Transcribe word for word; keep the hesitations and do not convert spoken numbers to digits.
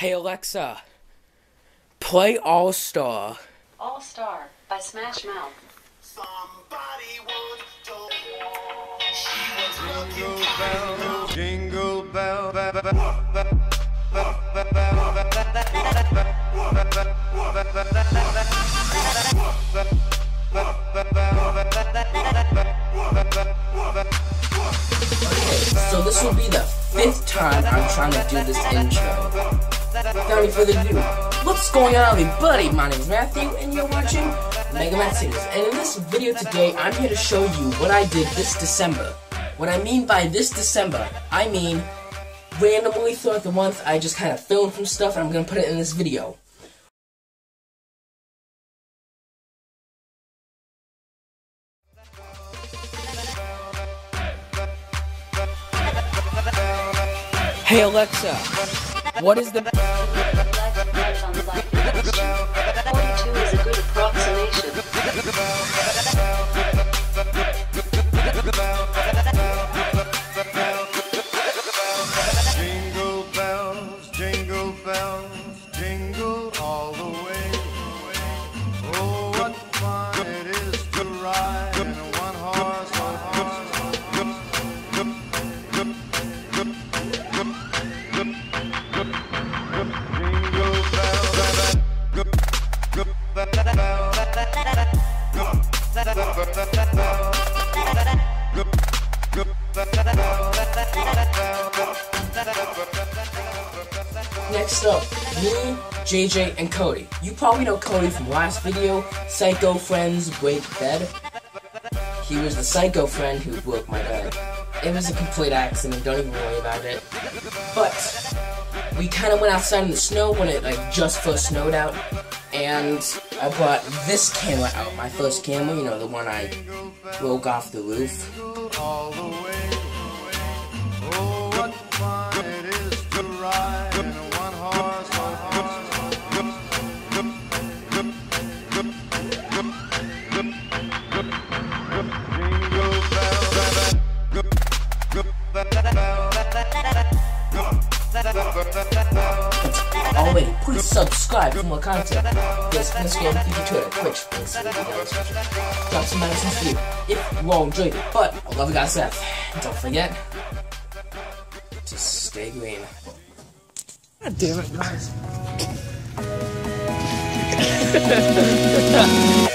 Hey Alexa, play All Star. All Star by Smash Mouth. Somebody once told she was jingle bell, jingle bell. So this will be the fifth time I'm trying to do this intro. Without any further ado, what's going on everybody? My name is Matthew and you're watching Mega-Matt Studios. And in this video today, I'm here to show you what I did this December. What I mean by this December, I mean randomly throughout the month I just kind of filmed some stuff and I'm going to put it in this video. Hey Alexa! What is the forty-two is a good approximation. Jingle bells, jingle bells, jingle all the way. Oh, what fun it is to ride in a one horse open. Next up, me, J J, and Cody. You probably know Cody from last video, Psycho Friends Break Bed. He was the psycho friend who broke my bed. It was a complete accident, don't even worry about it. But we kind of went outside in the snow when it like just first snowed out, and I brought this camera out, my first camera, you know, the one I broke off the roof. Already, please subscribe for more content. Yes, Instagram, YouTube, Twitter, Twitch, links in the description. Drop some medicines for you if you all enjoyed it. But I love you guys, and don't forget to stay green. God damn it, guys.